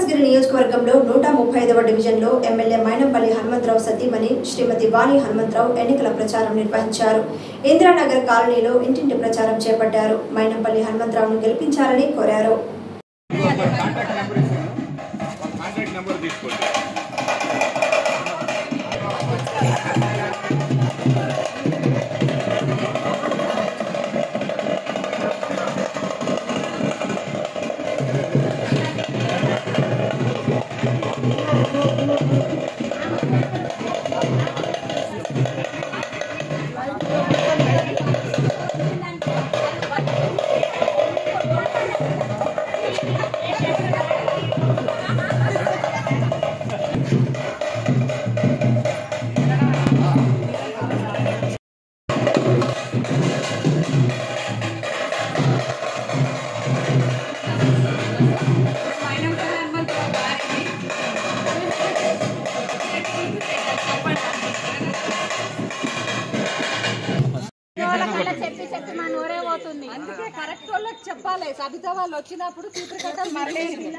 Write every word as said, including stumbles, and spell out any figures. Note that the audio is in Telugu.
Villasgiri నియోజకవర్గంలో నూట ముప్పై ఐదవ డివిజన్లో ఎమ్మెల్యే మైనంపల్లి హనుమంతరావు సతీమణి శ్రీమతి వాణి హనుమంతరావు ఎన్నికల ప్రచారం నిర్వహించారు. ఇంద్రానగర్ కాలనీలో ఇంటింటి ప్రచారం చేపట్టారు. మైనంపల్లి హనుమంతరావును గెలిపించాలని కోరారు. చెప్పాలి సబితా వాళ్ళు వచ్చినప్పుడు సూత్రకర్త మరలేదు.